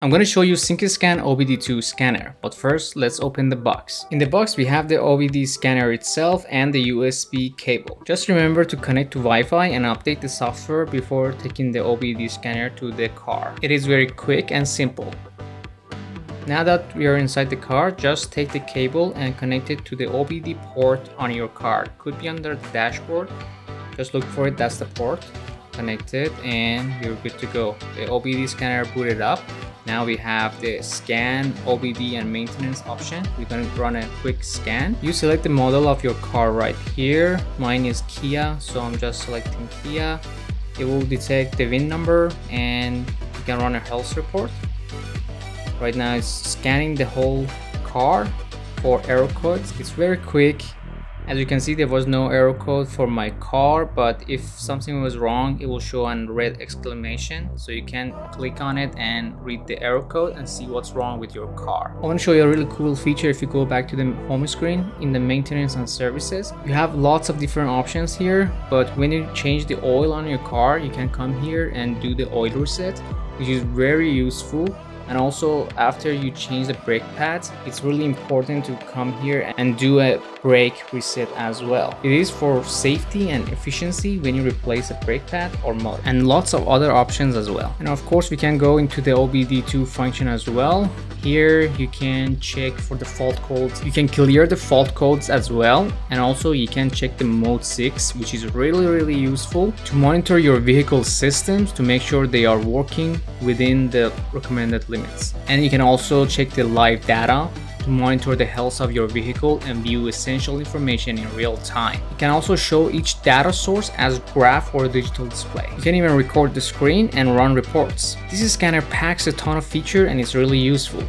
I'm going to show you ThinkScan OBD2 scanner, but first let's open the box. In the box we have the OBD scanner itself and the USB cable. Just remember to connect to Wi-Fi and update the software before taking the OBD scanner to the car. It is very quick and simple. Now that we are inside the car, just take the cable and connect it to the OBD port on your car. Could be under the dashboard, just look for it, that's the port. Connect it and you're good to go. The OBD scanner booted up. Now we have the scan, OBD and maintenance option. We're going to run a quick scan. You select the model of your car right here. Mine is Kia, so I'm just selecting Kia. It will detect the VIN number and you can run a health report. Right now it's scanning the whole car for error codes. It's very quick. As you can see, there was no error code for my car, but if something was wrong, it will show a red exclamation. So you can click on it and read the error code and see what's wrong with your car. I want to show you a really cool feature. If you go back to the home screen in the maintenance and services, you have lots of different options here, but when you change the oil on your car, you can come here and do the oil reset, which is very useful. And also after you change the brake pads, it's really important to come here and do a brake reset as well. It is for safety and efficiency when you replace a brake pad or motor, and lots of other options as well. And of course we can go into the OBD2 function as well. Here you can check for the fault codes. You can clear the fault codes as well. And also you can check the mode 6, which is really useful to monitor your vehicle systems to make sure they are working within the recommended limits. And you can also check the live data to monitor the health of your vehicle and view essential information in real time. You can also show each data source as graph or digital display. You can even record the screen and run reports. This scanner packs a ton of features and it's really useful.